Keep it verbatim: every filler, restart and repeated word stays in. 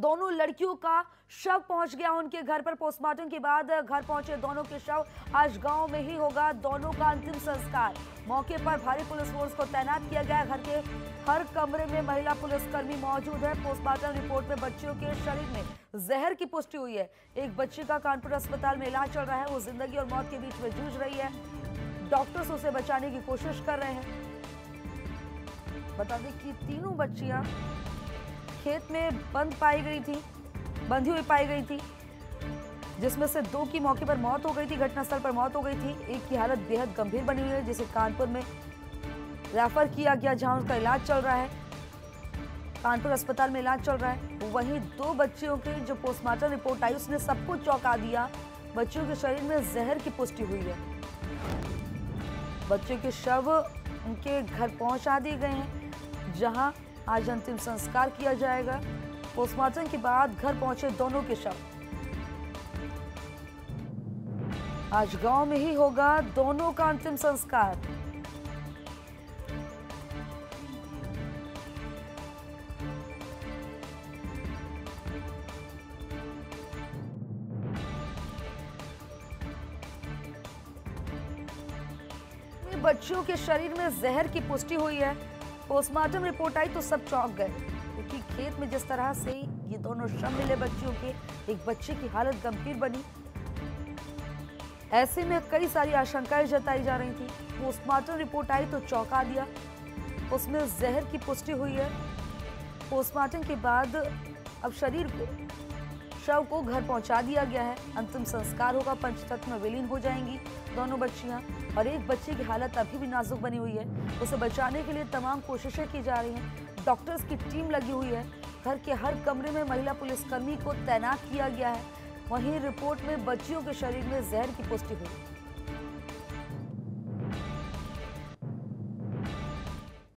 दोनों लड़कियों का शव पहुंच गया उनके घर पर। पोस्टमार्टम के बाद घर पहुंचे दोनों के शव आज गांव में ही होगा दोनों का अंतिम संस्कार। मौके पर भारी पुलिस फोर्स को तैनात किया गया। घर के हर कमरे में महिला पुलिसकर्मी मौजूद है। पोस्टमार्टम रिपोर्ट में बच्चियों के शरीर में जहर की पुष्टि हुई है। एक बच्ची का कानपुर अस्पताल में इलाज चल रहा है। वो जिंदगी और मौत के बीच में जूझ रही है। डॉक्टर्स उसे बचाने की कोशिश कर रहे हैं। बता दें कि तीनों बच्चियां खेत में बंद पाई गई थी बंधी हुई पाई गई थी, जिसमें से दो की मौके पर मौत हो गई थी, घटनास्थल पर मौत हो गई थी। एक की हालत बेहद गंभीर बनी हुई है, जिसे कानपुर में रेफर किया गया, जहां उसका इलाज चल रहा है। कानपुर अस्पताल में इलाज चल रहा है। वहीं दो बच्चियों की जो पोस्टमार्टम रिपोर्ट आई उसने सबको चौंका दिया। बच्चियों के शरीर में जहर की पुष्टि हुई है। बच्चों के शव उनके घर पहुंचा दिए गए हैं, जहां आज अंतिम संस्कार किया जाएगा। पोस्टमार्टम के बाद घर पहुंचे दोनों के शव। आज गांव में ही होगा दोनों का अंतिम संस्कार। बच्चियों के शरीर में जहर की पुष्टि हुई है। पोस्टमार्टम रिपोर्ट आई तो सब चौंक गए, क्योंकि खेत में जिस तरह से ये दोनों शव मिले बच्चियों के, एक बच्चे की हालत गंभीर बनी। ऐसे में कई सारी आशंकाएं जताई जा रही थी। पोस्टमार्टम रिपोर्ट आई तो चौंका दिया, उसमें जहर की पुष्टि हुई है। पोस्टमार्टम के बाद अब शरीर को शव को घर पहुंचा दिया गया है। अंतिम संस्कार होगा। पंचतत्व में विलीन हो जाएंगी दोनों बच्चियां, और एक बच्ची की हालत अभी भी नाजुक बनी हुई है। उसे बचाने के लिए तमाम कोशिशें की जा रही हैं। डॉक्टर्स की टीम लगी हुई है। घर के हर कमरे में महिला पुलिसकर्मी को तैनात किया गया है। वहीं रिपोर्ट में बच्चियों के शरीर में जहर की पुष्टि हुई।